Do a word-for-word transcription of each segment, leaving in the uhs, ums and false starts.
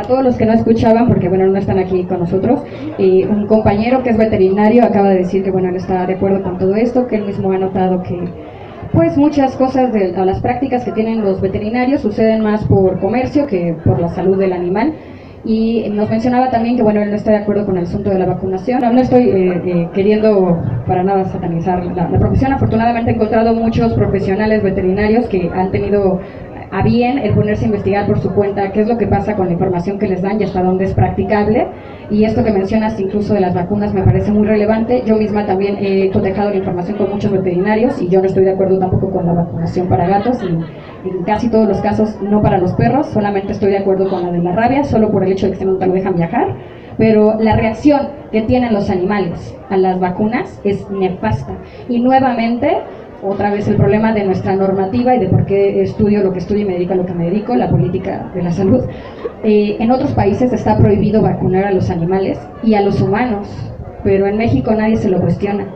para todos los que no escuchaban, porque bueno, no están aquí con nosotros, y un compañero que es veterinario acaba de decir que bueno, él está de acuerdo con todo esto, que él mismo ha notado que pues muchas cosas de a las prácticas que tienen los veterinarios suceden más por comercio que por la salud del animal. Y nos mencionaba también que bueno, él no está de acuerdo con el asunto de la vacunación. No, no estoy eh, eh, queriendo para nada satanizar la, la profesión. Afortunadamente he encontrado muchos profesionales veterinarios que han tenido a bien el ponerse a investigar por su cuenta qué es lo que pasa con la información que les dan y hasta dónde es practicable. Y esto que mencionas incluso de las vacunas me parece muy relevante. Yo misma también he cotejado la información con muchos veterinarios y yo no estoy de acuerdo tampoco con la vacunación para gatos, y en casi todos los casos no para los perros. Solamente estoy de acuerdo con la de la rabia, solo por el hecho de que se nunca lo dejan viajar. Pero la reacción que tienen los animales a las vacunas es nefasta. Y nuevamente, otra vez el problema de nuestra normativa y de por qué estudio lo que estudio y me dedico a lo que me dedico, la política de la salud. Eh, en otros países está prohibido vacunar a los animales y a los humanos, pero en México nadie se lo cuestiona.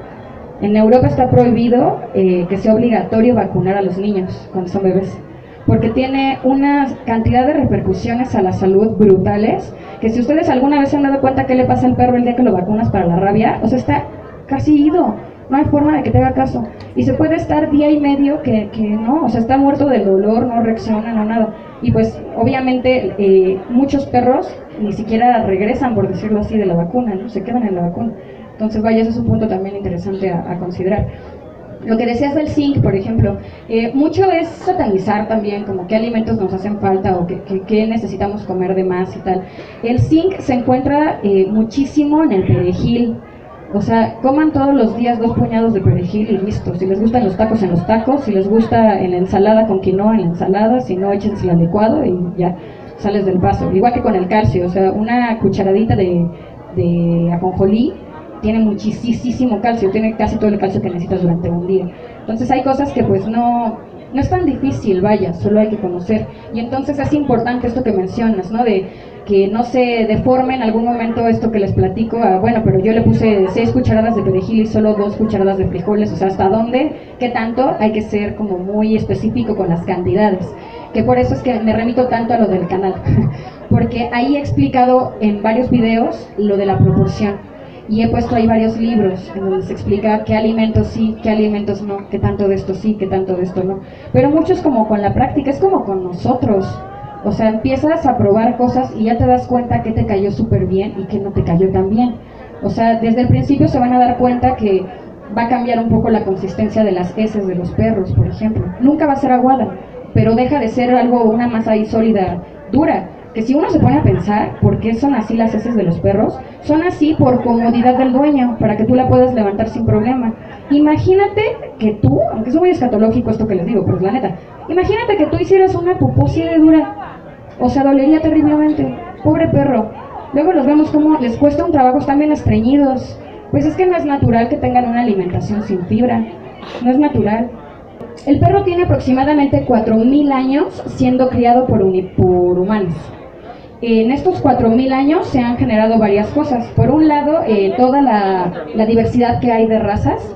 En Europa está prohibido eh, que sea obligatorio vacunar a los niños cuando son bebés, porque tiene una cantidad de repercusiones a la salud brutales, que si ustedes alguna vez se han dado cuenta qué le pasa al perro el día que lo vacunas para la rabia, o sea, está casi ido. No hay forma de que te haga caso. Y se puede estar día y medio que, que no, o sea, está muerto del dolor, no reacciona, no nada. Y pues, obviamente, eh, muchos perros ni siquiera regresan, por decirlo así, de la vacuna, ¿no? Se quedan en la vacuna. Entonces, vaya, ese es un punto también interesante a, a considerar. Lo que decías del zinc, por ejemplo, eh, mucho es satanizar también como qué alimentos nos hacen falta o qué, qué, qué necesitamos comer de más y tal. El zinc se encuentra eh, muchísimo en el perejil. O sea, coman todos los días dos puñados de perejil y listo. Si les gustan los tacos, en los tacos. Si les gusta en la ensalada con quinoa, en la ensalada. Si no, échense la licuado y ya sales del paso. Igual que con el calcio. O sea, una cucharadita de, de ajonjolí tiene muchísimo calcio. Tiene casi todo el calcio que necesitas durante un día. Entonces hay cosas que pues no, no es tan difícil, vaya. Solo hay que conocer. Y entonces es importante esto que mencionas, ¿no? De que no se deforme en algún momento esto que les platico, ah, bueno, pero yo le puse seis cucharadas de perejil y solo dos cucharadas de frijoles, o sea, ¿hasta dónde? ¿Qué tanto? Hay que ser como muy específico con las cantidades, que por eso es que me remito tanto a lo del canal, porque ahí he explicado en varios videos lo de la proporción, y he puesto ahí varios libros en donde se explica qué alimentos sí, qué alimentos no, qué tanto de esto sí, qué tanto de esto no, pero muchos como con la práctica, es como con nosotros. O sea, empiezas a probar cosas y ya te das cuenta que te cayó súper bien y que no te cayó tan bien. O sea, desde el principio se van a dar cuenta que va a cambiar un poco la consistencia de las heces de los perros, por ejemplo. Nunca va a ser aguada, pero deja de ser algo, una masa ahí sólida, dura. Que si uno se pone a pensar por qué son así las heces de los perros, son así por comodidad del dueño, para que tú la puedas levantar sin problema. Imagínate que tú, aunque es muy escatológico esto que les digo, pero es la neta, imagínate que tú hicieras una popó así de dura. O sea, dolería terriblemente. Pobre perro. Luego los vemos como les cuesta un trabajo, están bien estreñidos. Pues es que no es natural que tengan una alimentación sin fibra. No es natural. El perro tiene aproximadamente cuatro mil años siendo criado por, por humanos. En estos cuatro mil años se han generado varias cosas. Por un lado, eh, toda la, la diversidad que hay de razas,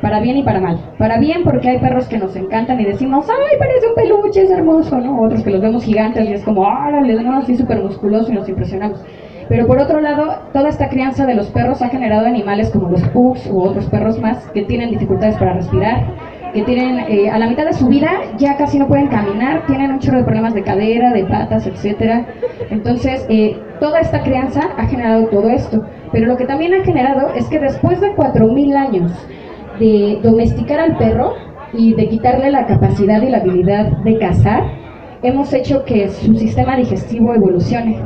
para bien y para mal. Para bien porque hay perros que nos encantan y decimos, ¡ay, parece un peluche, es hermoso!, ¿no? Otros que los vemos gigantes y es como, ¡órale!, ¿no? Así súper musculoso y nos impresionamos. Pero por otro lado, toda esta crianza de los perros ha generado animales como los pugs u otros perros más que tienen dificultades para respirar, que tienen, eh, a la mitad de su vida ya casi no pueden caminar, tienen un chorro de problemas de cadera, de patas, etcétera. Entonces, eh, toda esta crianza ha generado todo esto. Pero lo que también ha generado es que después de cuatro mil años de domesticar al perro y de quitarle la capacidad y la habilidad de cazar, hemos hecho que su sistema digestivo evolucione.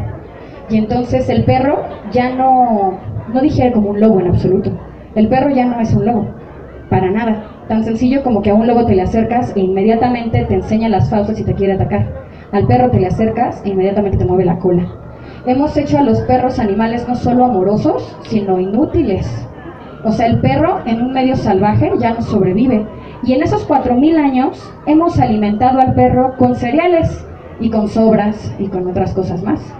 Y entonces el perro ya no, no digiere como un lobo en absoluto. El perro ya no es un lobo, para nada. Tan sencillo como que a un lobo te le acercas e inmediatamente te enseña las fauces y te quiere atacar. Al perro te le acercas e inmediatamente te mueve la cola. Hemos hecho a los perros animales no solo amorosos, sino inútiles. O sea, el perro en un medio salvaje ya no sobrevive. Y en esos cuatro mil años hemos alimentado al perro con cereales y con sobras y con otras cosas más,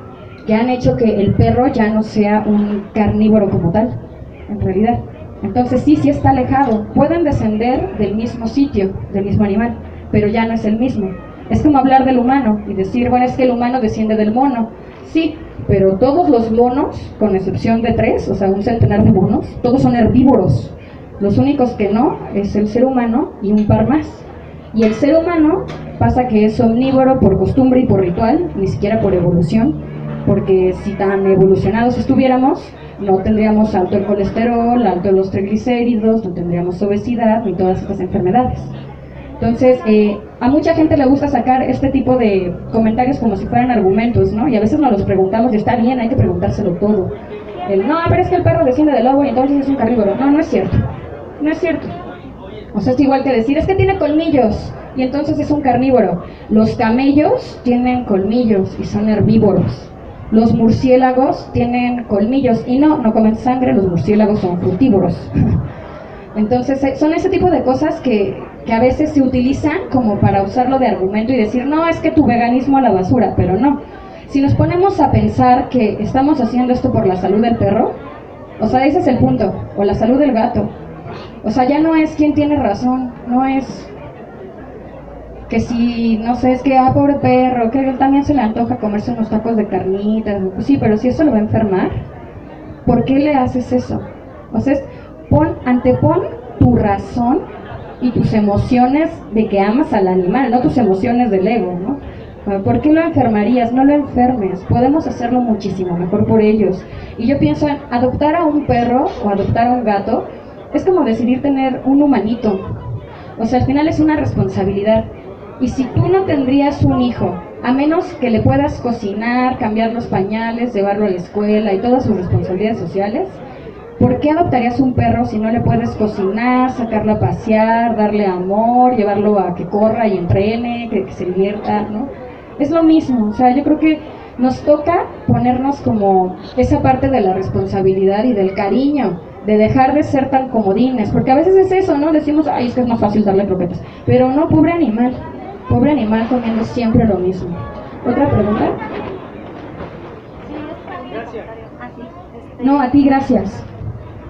que han hecho que el perro ya no sea un carnívoro como tal, en realidad. Entonces sí, sí está alejado. Pueden descender del mismo sitio, del mismo animal, pero ya no es el mismo. Es como hablar del humano y decir, bueno, es que el humano desciende del mono. Sí, pero todos los monos, con excepción de tres, o sea, un centenar de monos, todos son herbívoros. Los únicos que no es el ser humano y un par más. Y el ser humano pasa que es omnívoro por costumbre y por ritual, ni siquiera por evolución, porque si tan evolucionados estuviéramos, no tendríamos alto el colesterol, alto los triglicéridos, no tendríamos obesidad ni todas estas enfermedades. Entonces, eh, a mucha gente le gusta sacar este tipo de comentarios como si fueran argumentos, ¿no? Y a veces nos los preguntamos y está bien, hay que preguntárselo todo. El, no, pero es que el perro desciende del lobo y entonces es un carnívoro. No, no es cierto. No es cierto. O sea, es igual que decir, es que tiene colmillos y entonces es un carnívoro. Los camellos tienen colmillos y son herbívoros. Los murciélagos tienen colmillos y no, no comen sangre, los murciélagos son frutívoros. Entonces, son ese tipo de cosas que, que a veces se utilizan como para usarlo de argumento y decir, no, es que tu veganismo a la basura, pero no. Si nos ponemos a pensar que estamos haciendo esto por la salud del perro, o sea, ese es el punto, o la salud del gato. O sea, ya no es quién tiene razón, no es que si, no sé, es que, ah, pobre perro, que él también se le antoja comerse unos tacos de carnitas, pues sí, pero si eso lo va a enfermar, ¿por qué le haces eso? O sea, es, Pon, antepon tu razón y tus emociones de que amas al animal, no tus emociones del ego, ¿no? ¿Por qué lo enfermarías? No lo enfermes, podemos hacerlo muchísimo mejor por ellos. Y yo pienso en adoptar a un perro o adoptar a un gato, es como decidir tener un humanito. O sea, al final es una responsabilidad. Y si tú no tendrías un hijo, a menos que le puedas cocinar, cambiar los pañales, llevarlo a la escuela y todas sus responsabilidades sociales, ¿por qué adoptarías un perro si no le puedes cocinar, sacarlo a pasear, darle amor, llevarlo a que corra y entrene, que, que se divierta, ¿no? Es lo mismo, o sea, yo creo que nos toca ponernos como esa parte de la responsabilidad y del cariño, de dejar de ser tan comodines, porque a veces es eso, ¿no? Decimos, ay, es que es más fácil darle croquetas, pero no, pobre animal, pobre animal comiendo siempre lo mismo. ¿Otra pregunta? Gracias. No, a ti, gracias.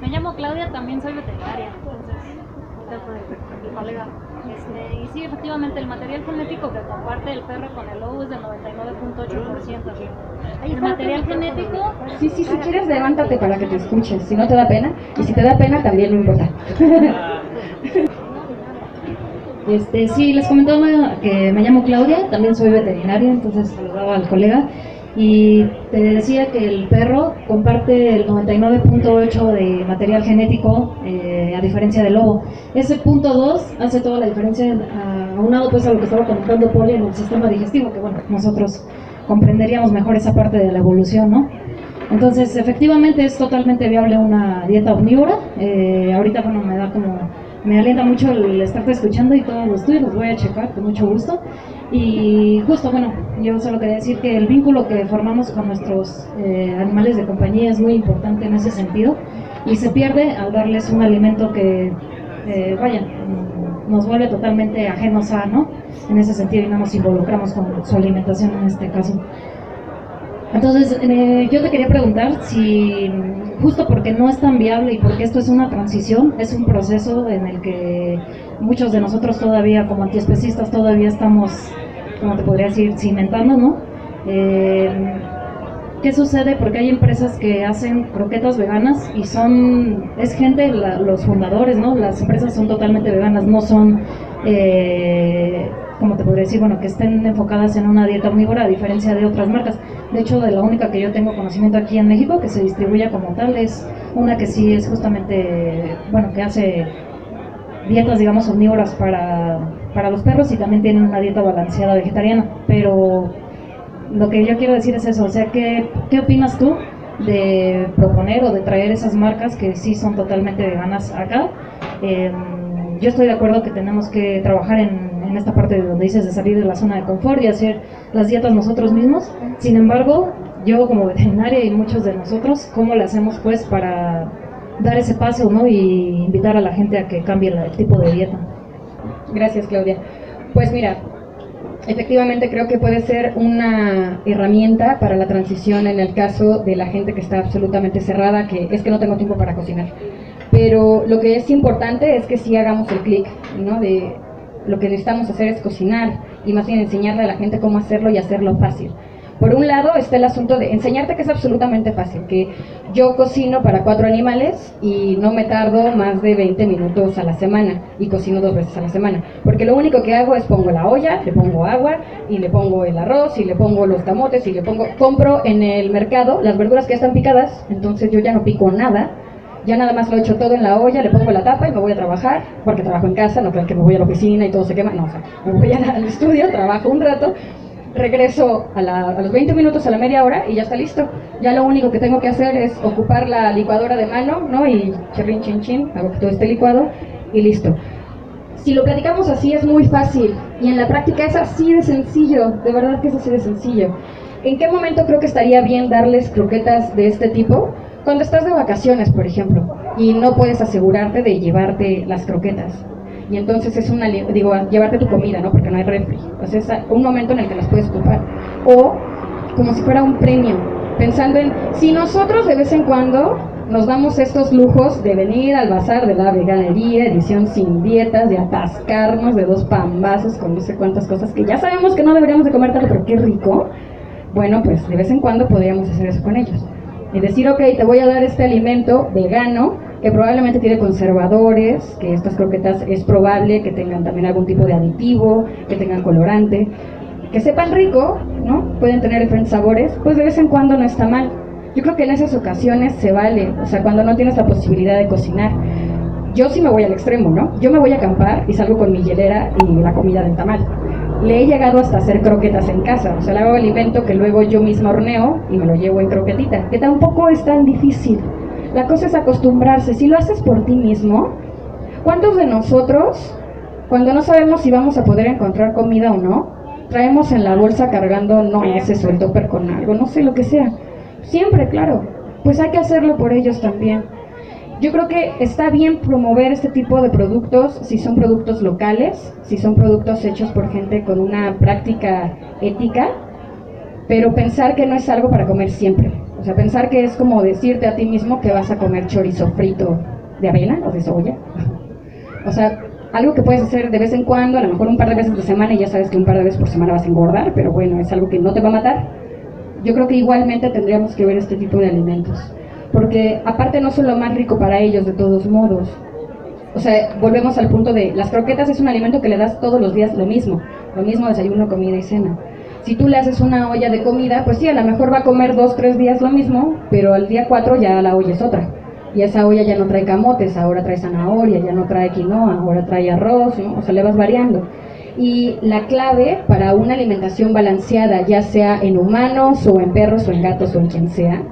Me llamo Claudia, también soy veterinaria, entonces, mi colega. Este, y sí, efectivamente, el material genético que comparte el perro con el lobo es del noventa y nueve punto ocho por ciento. El material genético... Sí, sí, si quieres, levántate para que te escuches, si no te da pena, y si te da pena, también no importa. Este, sí, les comentaba que me llamo Claudia, también soy veterinaria, entonces saludaba al colega. Y te decía que el perro comparte el noventa y nueve punto ocho por ciento de material genético, eh, a diferencia del lobo. Ese punto dos hace toda la diferencia, aunado pues a lo que estaba comentando Poli en el sistema digestivo, que bueno, nosotros comprenderíamos mejor esa parte de la evolución, ¿no? Entonces, efectivamente es totalmente viable una dieta omnívora. Eh, ahorita, bueno, me da como... me alienta mucho el estarte escuchando y todos los tuyos los voy a checar con mucho gusto. Y justo, bueno, yo solo quería decir que el vínculo que formamos con nuestros eh, animales de compañía es muy importante en ese sentido y se pierde al darles un alimento que, eh, vaya, nos vuelve totalmente ajenos a, ¿no? En ese sentido, y no nos involucramos con su alimentación en este caso. Entonces, eh, yo te quería preguntar si, justo porque no es tan viable y porque esto es una transición, es un proceso en el que muchos de nosotros todavía, como antiespecistas, todavía estamos, como te podría decir, cimentando, ¿no? Eh, ¿Qué sucede? Porque hay empresas que hacen croquetas veganas y son, es gente, la, los fundadores, ¿no? Las empresas son totalmente veganas, no son... Eh, como te podría decir, bueno, que estén enfocadas en una dieta omnívora, a diferencia de otras marcas. De hecho, de la única que yo tengo conocimiento aquí en México, que se distribuye como tal, es una que sí es justamente, bueno, que hace dietas, digamos, omnívoras para, para los perros y también tienen una dieta balanceada vegetariana. Pero lo que yo quiero decir es eso, o sea, ¿qué, qué opinas tú de proponer o de traer esas marcas que sí son totalmente veganas acá? Eh, yo estoy de acuerdo que tenemos que trabajar en en esta parte de donde dices de salir de la zona de confort y hacer las dietas nosotros mismos. Sin embargo, yo como veterinaria y muchos de nosotros, ¿cómo le hacemos pues para dar ese paso, ¿no? Y invitar a la gente a que cambie el tipo de dieta? Gracias, Claudia. Pues mira, efectivamente creo que puede ser una herramienta para la transición en el caso de la gente que está absolutamente cerrada, que es que no tengo tiempo para cocinar. Pero lo que es importante es que sí hagamos el clic, ¿no? De lo que necesitamos hacer es cocinar, y más bien enseñarle a la gente cómo hacerlo y hacerlo fácil. Por un lado está el asunto de enseñarte que es absolutamente fácil, que yo cocino para cuatro animales y no me tardo más de veinte minutos a la semana, y cocino dos veces a la semana, porque lo único que hago es pongo la olla, le pongo agua, y le pongo el arroz, y le pongo los camotes, y le pongo, compro en el mercado las verduras que ya están picadas, entonces yo ya no pico nada, ya nada más lo echo todo en la olla, le pongo la tapa y me voy a trabajar, porque trabajo en casa, no creo que me voy a la oficina y todo se quema, no, o sea, me voy al estudio, trabajo un rato, regreso a, la, a los veinte minutos, a la media hora, y ya está listo. Ya lo único que tengo que hacer es ocupar la licuadora de mano, ¿no? Y chirrin, chin, chin, hago que todo esté licuado y listo. Si lo platicamos así es muy fácil, y en la práctica es así de sencillo, de verdad que es así de sencillo. ¿En qué momento creo que estaría bien darles croquetas de este tipo? Cuando estás de vacaciones, por ejemplo, y no puedes asegurarte de llevarte las croquetas. Y entonces es una, digo, llevarte tu comida, ¿no? Porque no hay refri. Entonces es un momento en el que las puedes ocupar. O como si fuera un premio, pensando en, si nosotros de vez en cuando nos damos estos lujos de venir al bazar de la veganería, edición sin dietas, de atascarnos de dos pambazos con no sé cuántas cosas que ya sabemos que no deberíamos de comer tanto, pero qué rico. Bueno, pues de vez en cuando podríamos hacer eso con ellos. Y decir, ok, te voy a dar este alimento vegano, que probablemente tiene conservadores, que estas croquetas es probable que tengan también algún tipo de aditivo, que tengan colorante, que sepan rico, ¿no? Pueden tener diferentes sabores, pues de vez en cuando no está mal. Yo creo que en esas ocasiones se vale, o sea, cuando no tienes la posibilidad de cocinar. Yo sí me voy al extremo, ¿no? Yo me voy a acampar y salgo con mi hielera y la comida del tamal. Le he llegado hasta hacer croquetas en casa, o sea, le hago alimento que luego yo misma horneo y me lo llevo en croquetita, que tampoco es tan difícil. La cosa es acostumbrarse. Si lo haces por ti mismo, ¿cuántos de nosotros, cuando no sabemos si vamos a poder encontrar comida o no, traemos en la bolsa cargando nueces o el tupper con algo, no sé, lo que sea? Siempre, claro. Pues hay que hacerlo por ellos también. Yo creo que está bien promover este tipo de productos si son productos locales, si son productos hechos por gente con una práctica ética, pero pensar que no es algo para comer siempre. O sea, pensar que es como decirte a ti mismo que vas a comer chorizo frito de avena o de soya. O sea, algo que puedes hacer de vez en cuando, a lo mejor un par de veces por semana, y ya sabes que un par de veces por semana vas a engordar, pero bueno, es algo que no te va a matar. Yo creo que igualmente tendríamos que ver este tipo de alimentos, porque aparte no son lo más rico para ellos de todos modos. O sea, volvemos al punto de, las croquetas es un alimento que le das todos los días lo mismo, lo mismo desayuno, comida y cena. Si tú le haces una olla de comida, pues sí, a lo mejor va a comer dos, tres días lo mismo, pero al día cuatro ya la olla es otra. Y esa olla ya no trae camotes, ahora trae zanahoria, ya no trae quinoa, ahora trae arroz, ¿no? O sea, le vas variando. Y la clave para una alimentación balanceada, ya sea en humanos, o en perros, o en gatos, o en quien sea,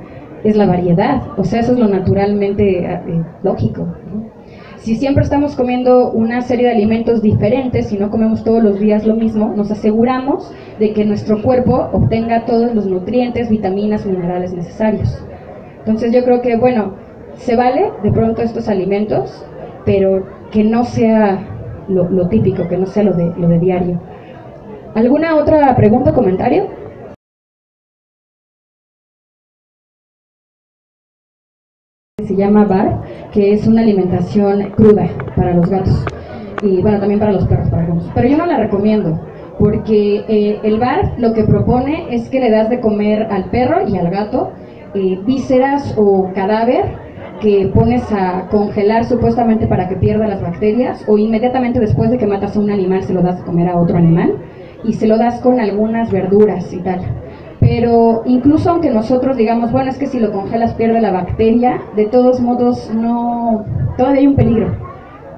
es la variedad. O sea, eso es lo naturalmente eh, lógico, ¿no? Si siempre estamos comiendo una serie de alimentos diferentes, si no comemos todos los días lo mismo, nos aseguramos de que nuestro cuerpo obtenga todos los nutrientes, vitaminas, minerales necesarios. Entonces yo creo que, bueno, se vale de pronto estos alimentos, pero que no sea lo, lo típico, que no sea lo de, lo de diario. ¿Alguna otra pregunta o comentario? Se llama B A R, que es una alimentación cruda para los gatos y bueno, también para los perros, para algunos, pero yo no la recomiendo porque eh, el B A R lo que propone es que le das de comer al perro y al gato eh, vísceras o cadáver que pones a congelar supuestamente para que pierda las bacterias, o inmediatamente después de que matas a un animal se lo das de comer a otro animal y se lo das con algunas verduras y tal. Pero incluso aunque nosotros digamos, bueno, es que si lo congelas pierde la bacteria, de todos modos no, todavía hay un peligro.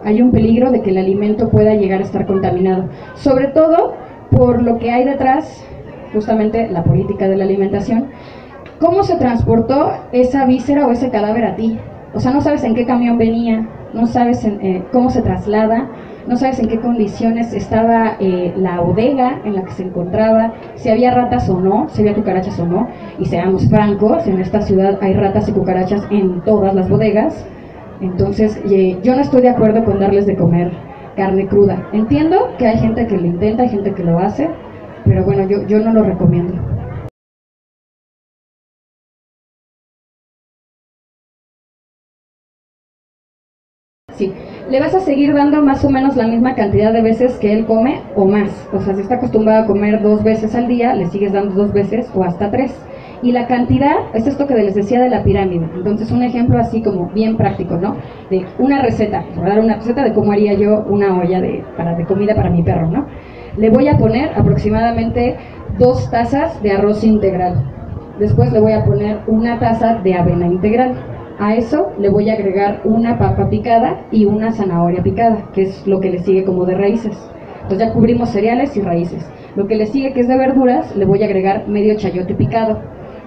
Hay un peligro de que el alimento pueda llegar a estar contaminado, sobre todo por lo que hay detrás, justamente la política de la alimentación. ¿Cómo se transportó esa víscera o ese cadáver a ti? O sea, no sabes en qué camión venía, no sabes en, eh, cómo se traslada, no sabes en qué condiciones estaba eh, la bodega en la que se encontraba, si había ratas o no, si había cucarachas o no, y seamos francos, en esta ciudad hay ratas y cucarachas en todas las bodegas, entonces eh, yo no estoy de acuerdo con darles de comer carne cruda. Entiendo que hay gente que lo intenta, hay gente que lo hace, pero bueno, yo, yo no lo recomiendo. Sí. Le vas a seguir dando más o menos la misma cantidad de veces que él come o más. O sea, si está acostumbrado a comer dos veces al día, le sigues dando dos veces o hasta tres. Y la cantidad es esto que les decía de la pirámide. Entonces, un ejemplo así como bien práctico, ¿no? De una receta, voy a dar una receta de cómo haría yo una olla de, para, de comida para mi perro, ¿no? Le voy a poner aproximadamente dos tazas de arroz integral. Después le voy a poner una taza de avena integral. A eso le voy a agregar una papa picada y una zanahoria picada, que es lo que le sigue como de raíces. Entonces ya cubrimos cereales y raíces. Lo que le sigue, que es de verduras, le voy a agregar medio chayote picado.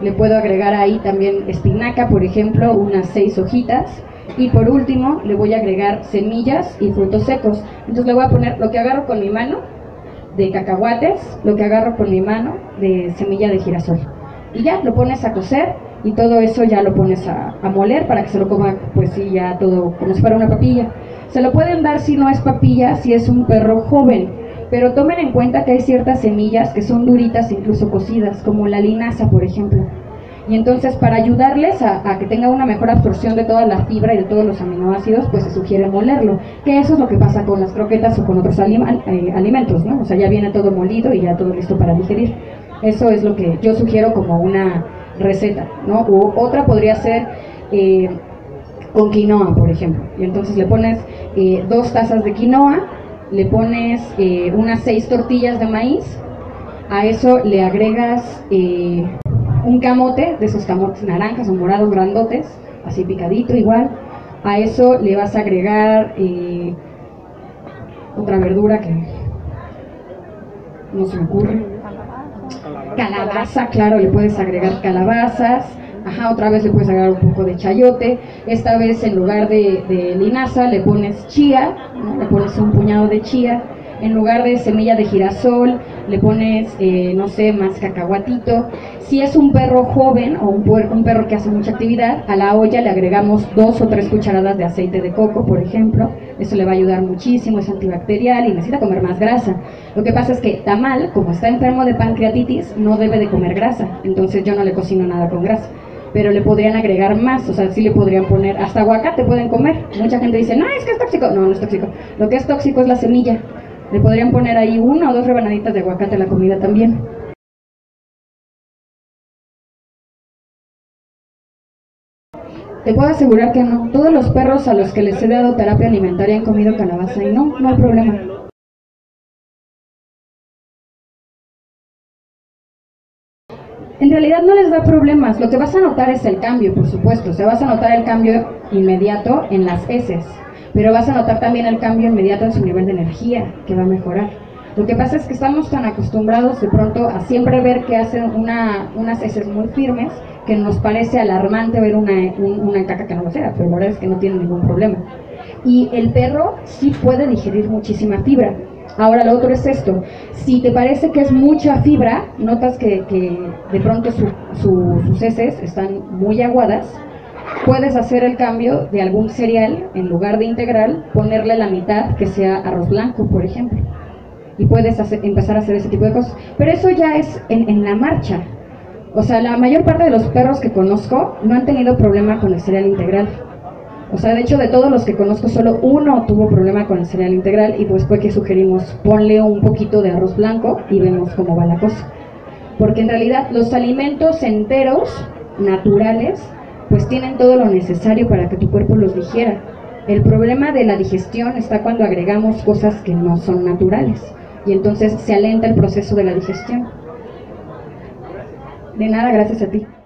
Le puedo agregar ahí también espinaca, por ejemplo, unas seis hojitas. Y por último, le voy a agregar semillas y frutos secos. Entonces le voy a poner lo que agarro con mi mano de cacahuates, lo que agarro con mi mano de semilla de girasol. Y ya lo pones a cocer y todo eso ya lo pones a, a moler para que se lo coma, pues sí, ya todo como si fuera una papilla. Se lo pueden dar si no es papilla, si es un perro joven, pero tomen en cuenta que hay ciertas semillas que son duritas, incluso cocidas, como la linaza, por ejemplo. Y entonces, para ayudarles a, a que tenga una mejor absorción de toda la fibra y de todos los aminoácidos, pues se sugiere molerlo, que eso es lo que pasa con las croquetas o con otros alima, eh, alimentos, ¿no? O sea, ya viene todo molido y ya todo listo para digerir. Eso es lo que yo sugiero como una receta, ¿no? U otra podría ser eh, con quinoa, por ejemplo. Y entonces le pones eh, dos tazas de quinoa, le pones eh, unas seis tortillas de maíz, a eso le agregas eh, un camote, de esos camotes naranjas o morados grandotes, así picadito igual, a eso le vas a agregar eh, otra verdura que no se me ocurre, calabaza, claro, le puedes agregar calabazas. Ajá, otra vez le puedes agregar un poco de chayote. Esta vez, en lugar de, de linaza, le pones chía, ¿no? Le pones un puñado de chía. En lugar de semilla de girasol, le pones, eh, no sé, más cacahuatito. Si es un perro joven o un, un perro que hace mucha actividad, a la olla le agregamos dos o tres cucharadas de aceite de coco, por ejemplo. Eso le va a ayudar muchísimo, es antibacterial y necesita comer más grasa. Lo que pasa es que Tamal, como está enfermo de pancreatitis, no debe de comer grasa. Entonces yo no le cocino nada con grasa. Pero le podrían agregar más, o sea, sí le podrían poner, hasta aguacate pueden comer. Mucha gente dice, no, es que es tóxico. No, no es tóxico. Lo que es tóxico es la semilla. Le podrían poner ahí una o dos rebanaditas de aguacate a la comida también. Te puedo asegurar que no. Todos los perros a los que les he dado terapia alimentaria han comido calabaza y no, no hay problema. En realidad no les da problemas, lo que vas a notar es el cambio, por supuesto, o sea, vas a notar el cambio inmediato en las heces, pero vas a notar también el cambio inmediato en su nivel de energía, que va a mejorar. Lo que pasa es que estamos tan acostumbrados de pronto a siempre ver que hacen una, unas heces muy firmes, que nos parece alarmante ver una, un, una caca que no lo sea, pero la verdad es que no tiene ningún problema. Y el perro sí puede digerir muchísima fibra. Ahora, lo otro es esto: si te parece que es mucha fibra, notas que, que de pronto su, su, sus heces están muy aguadas, puedes hacer el cambio de algún cereal, en lugar de integral, ponerle la mitad que sea arroz blanco, por ejemplo, y puedes hacer, empezar a hacer ese tipo de cosas. Pero eso ya es en, en la marcha. O sea, la mayor parte de los perros que conozco no han tenido problema con el cereal integral. O sea, de hecho, de todos los que conozco, solo uno tuvo problema con el cereal integral y pues fue que sugerimos, ponle un poquito de arroz blanco y vemos cómo va la cosa. Porque en realidad los alimentos enteros, naturales, pues tienen todo lo necesario para que tu cuerpo los digiera. El problema de la digestión está cuando agregamos cosas que no son naturales y entonces se alenta el proceso de la digestión. De nada, gracias a ti.